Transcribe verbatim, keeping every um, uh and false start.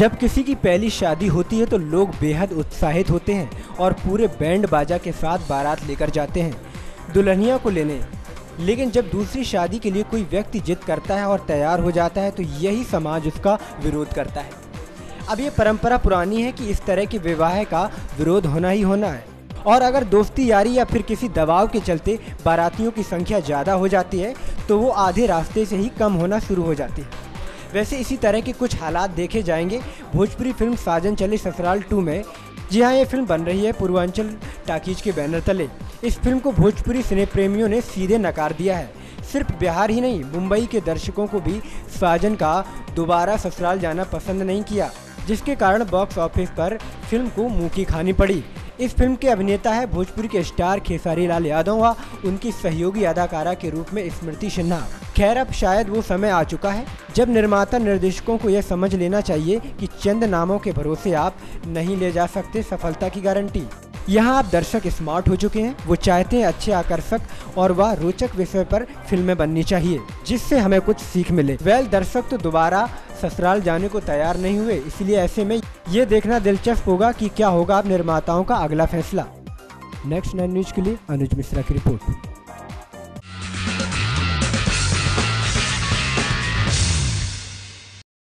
जब किसी की पहली शादी होती है तो लोग बेहद उत्साहित होते हैं और पूरे बैंड बाजा के साथ बारात लेकर जाते हैं दुल्हनिया को लेने। लेकिन जब दूसरी शादी के लिए कोई व्यक्ति जिद करता है और तैयार हो जाता है तो यही समाज उसका विरोध करता है। अब ये परंपरा पुरानी है कि इस तरह के विवाह का विरोध होना ही होना है, और अगर दोस्ती यारी या फिर किसी दबाव के चलते बारातियों की संख्या ज़्यादा हो जाती है तो वो आधे रास्ते से ही कम होना शुरू हो जाती है। वैसे इसी तरह के कुछ हालात देखे जाएंगे भोजपुरी फिल्म साजन चले ससुराल टू में। जी हाँ, ये फिल्म बन रही है पूर्वांचल टाकीज के बैनर तले। इस फिल्म को भोजपुरी सिने प्रेमियों ने सीधे नकार दिया है। सिर्फ बिहार ही नहीं, मुंबई के दर्शकों को भी साजन का दोबारा ससुराल जाना पसंद नहीं किया, जिसके कारण बॉक्स ऑफिस पर फिल्म को मुँह की खानी पड़ी। इस फिल्म के अभिनेता है भोजपुरी के स्टार खेसारी लाल यादव व उनकी सहयोगी अदाकारा के रूप में स्मृति सिन्हा। खैर, अब शायद वो समय आ चुका है जब निर्माता निर्देशकों को यह समझ लेना चाहिए कि चंद नामों के भरोसे आप नहीं ले जा सकते सफलता की गारंटी। यहाँ आप दर्शक स्मार्ट हो चुके हैं, वो चाहते हैं अच्छे, आकर्षक और वह रोचक विषय पर फिल्में बननी चाहिए जिससे हमें कुछ सीख मिले। वेल, दर्शक तो दोबारा ससुराल जाने को तैयार नहीं हुए, इसलिए ऐसे में ये देखना दिलचस्प होगा कि क्या होगा अब निर्माताओं का अगला फैसला। नेक्स्ट नाइन न्यूज़ के लिए अनुज मिश्रा की रिपोर्ट।